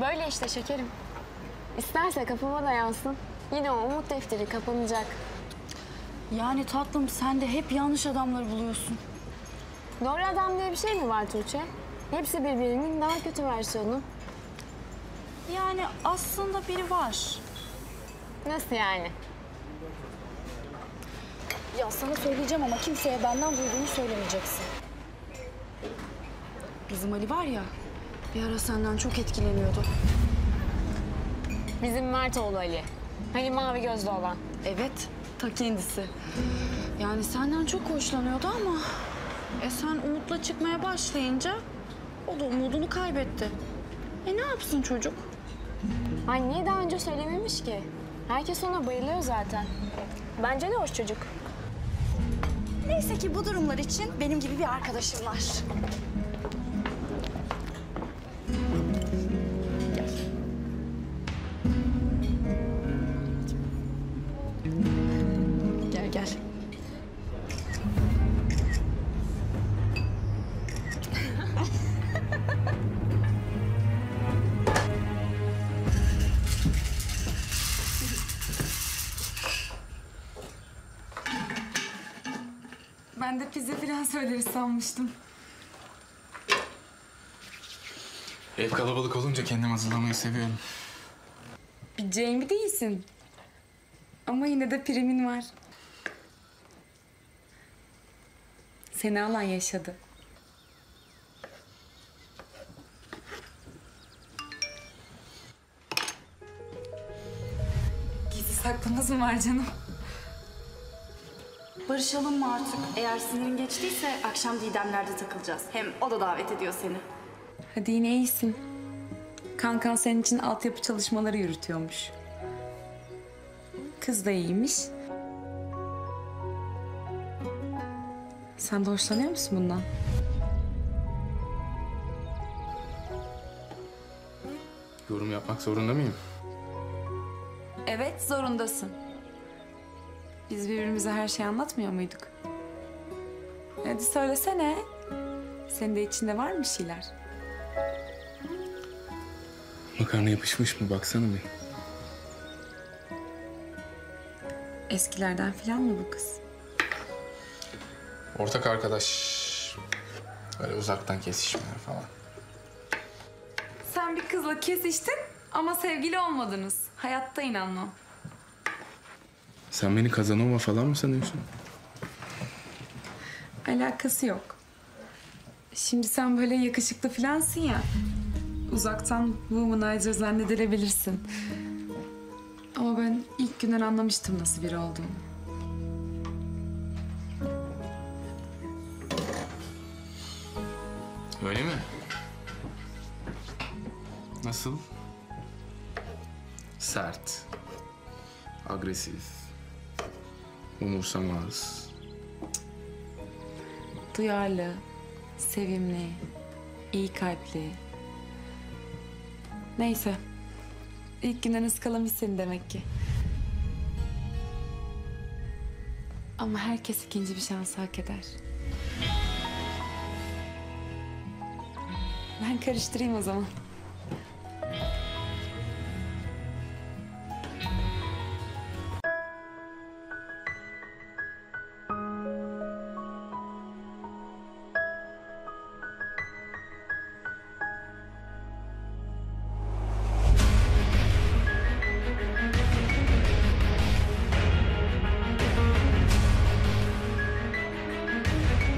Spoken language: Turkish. Böyle işte şekerim. İsterse kafama da yansın. Yine o umut defteri kapanacak. Yani tatlım sen de hep yanlış adamları buluyorsun. Doğru adam diye bir şey mi var Tuğçe? Hepsi birbirinin daha kötü versiyonu. Yani aslında biri var. Nasıl yani? Ya sana söyleyeceğim ama kimseye benden duyduğunu söylemeyeceksin. Bizim Ali var ya, bir ara senden çok etkileniyordu. Bizim Mertoğlu Ali. Hani mavi gözlü olan. Evet, ta kendisi. Yani senden çok hoşlanıyordu ama... sen Umut'la çıkmaya başlayınca o da umudunu kaybetti. Ne yapsın çocuk? Ay niye daha önce söylememiş ki? Herkes ona bayılıyor zaten. Bence ne hoş çocuk. Neyse ki bu durumlar için benim gibi bir arkadaşım var. Gel. Ben de pizza falan söyleriz sanmıştım. Ev kalabalık olunca kendim hazırlamayı seviyorum. Bir Jamie değilsin. Ama yine de primin var. Seni alan yaşadı. Gizli saklınız mı var canım? Barışalım mı artık? Eğer sinirin geçtiyse akşam Didemler'de takılacağız. Hem o da davet ediyor seni. Hadi yine iyisin. Kankan senin için altyapı çalışmaları yürütüyormuş. Kız da iyiymiş. Sen de hoşlanıyor musun bundan? Yorum yapmak zorunda mıyım? Evet, zorundasın. Biz birbirimize her şeyi anlatmıyor muyduk? Hadi söylesene. Senin de içinde var mı şeyler? Makarna yapışmış mı? Baksana bir. Eskilerden falan mı bu kız? Ortak arkadaş. Böyle uzaktan kesişmeler falan. Sen bir kızla kesiştin ama sevgili olmadınız. Hayatta inanmam. Sen beni Kazanova falan mı sanıyorsun? Alakası yok. Şimdi sen böyle yakışıklı filansın ya. Uzaktan womanizer zannedilebilirsin. Ama ben ilk günden anlamıştım nasıl biri olduğunu. Öyle mi? Nasıl? Sert. Agresif. Umursamaz. Duyarlı, sevimli, iyi kalpli. Neyse, ilk günden ıskalamış seni demek ki. Ama herkes ikinci bir şans hak eder. Ben karıştırayım o zaman.